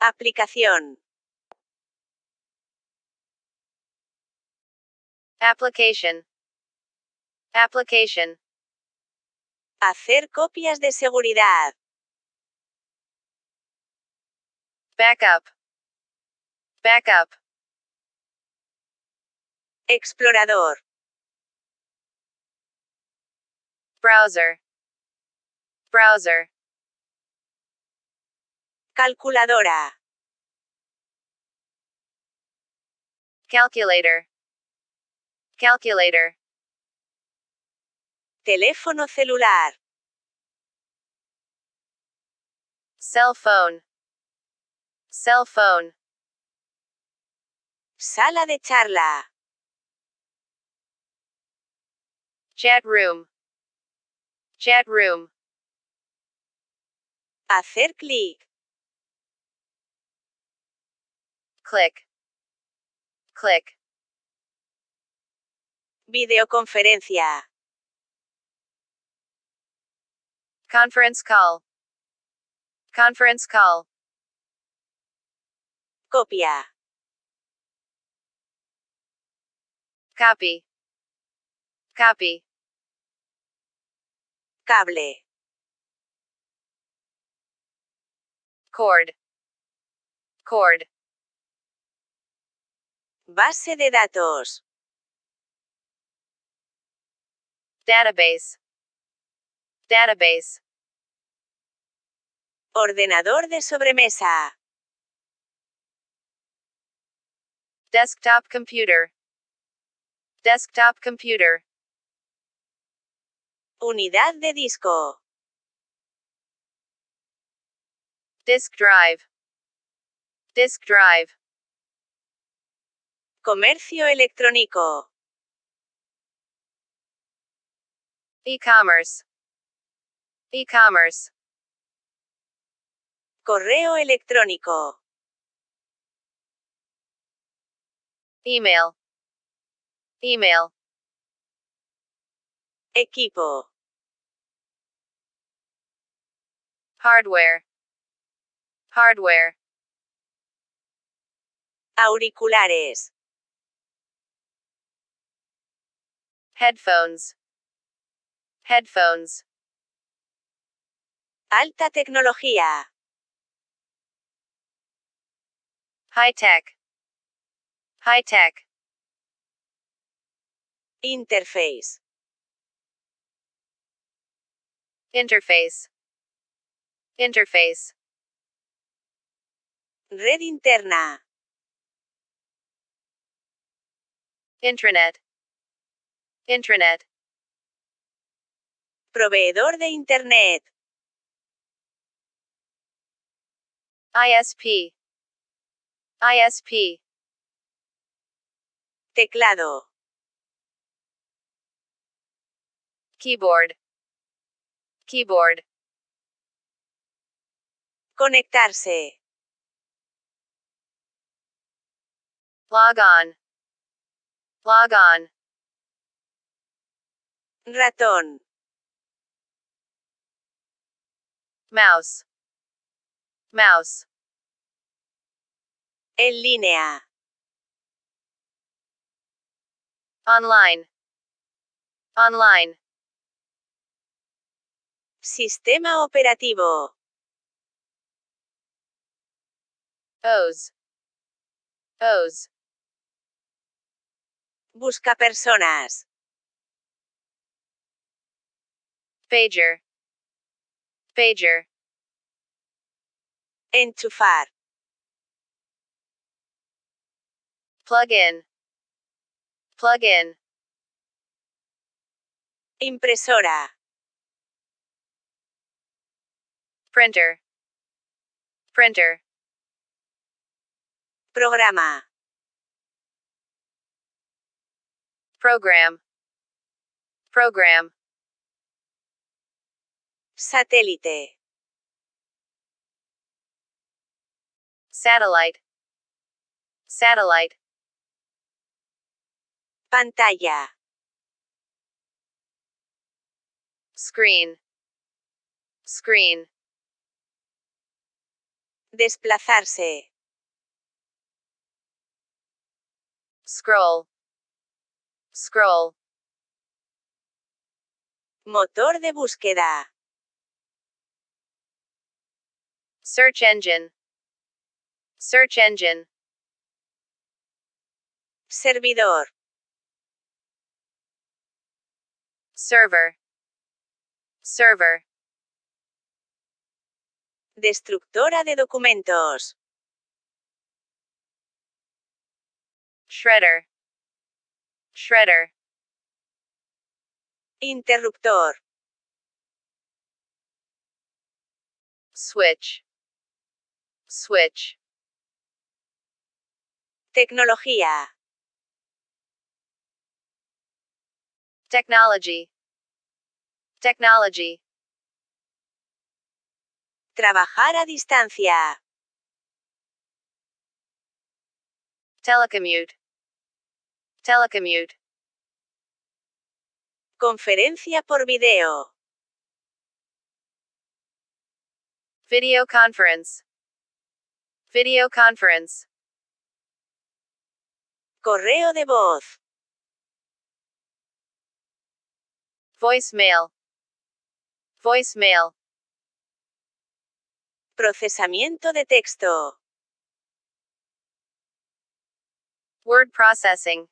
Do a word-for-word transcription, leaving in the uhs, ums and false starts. Aplicación. Application. Application. Hacer copias de seguridad. Backup. Backup. Explorador. Browser. Browser. Calculadora. Calculator. Calculator. Teléfono celular. Cell phone. Cell phone. Sala de charla. Chat room. Chat room. Hacer clic. Click. Click. Videoconferencia. Conference call. Conference call. Copia. Copy. Copy. Cable. Cord. Cord. Base de datos. Database. Database. Ordenador de sobremesa. Desktop computer. Desktop computer. Unidad de disco. Disk drive. Disk drive. Comercio electrónico. E-commerce. E-commerce. Correo electrónico. Email. Email. Equipo. Hardware. Hardware. Auriculares. Headphones. Headphones. Alta tecnología. High tech. High tech. Interface. Interface. Interface. Red interna. Intranet. Intranet. Proveedor de Internet. I S P. I S P. Teclado. Keyboard. Keyboard. Conectarse. Log on. Log on. Ratón. Mouse. Mouse. En línea. Online. Online. Sistema operativo. O S. O S. Busca personas. Pager. Pager. Enchufar. Plug in. Plug in. Impresora. Printer. Printer. Programa. Program. Program. Satélite. Satellite. Satellite. Pantalla. Screen. Screen. Desplazarse. Scroll. Scroll. Motor de búsqueda. Search engine. Search engine. Servidor. Server. Server. Destructora de documentos. Shredder. Shredder. Interruptor. Switch. Switch. Tecnología. Technology. Technology. Trabajar a distancia. Telecommute. Telecommute. Conferencia por video. Video conference. Video conference. Correo de voz. Voicemail. Voicemail. Procesamiento de texto. Word processing.